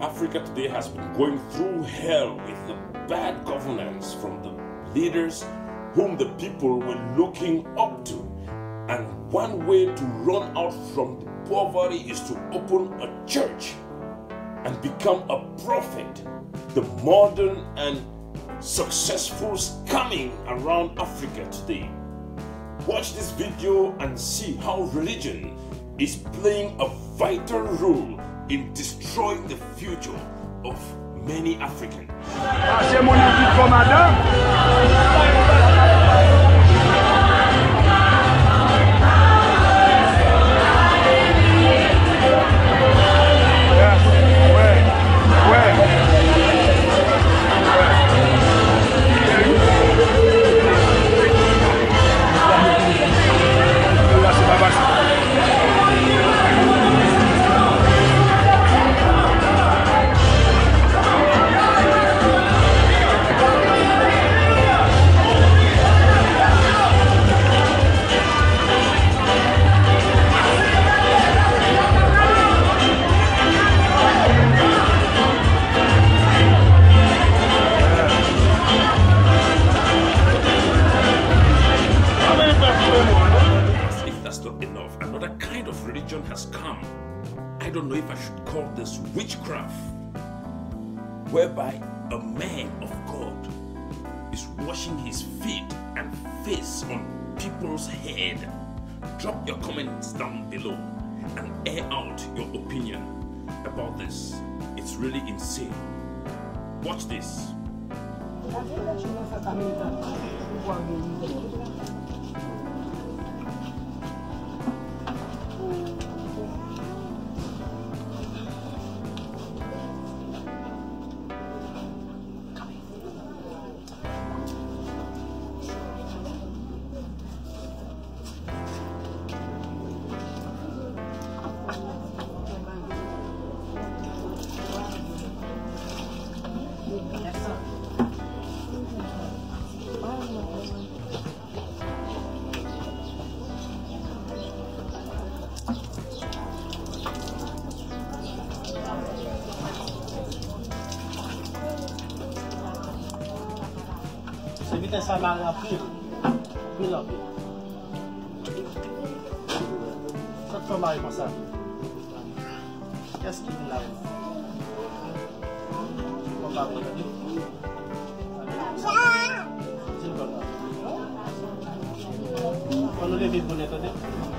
Africa today has been going through hell with the bad governance from the leaders whom the people were looking up to. And one way to run out from the poverty is to open a church and become a prophet. The modern and successful scamming around Africa today. Watch this video and see how religion is playing a vital role in destroying the future of many Africans. Has come. I don't know if I should call this witchcraft, whereby a man of God is washing his feet and face on people's head. Drop your comments down below and air out your opinion about this. It's really insane. Watch this. This is a Qu'est-ce qu'il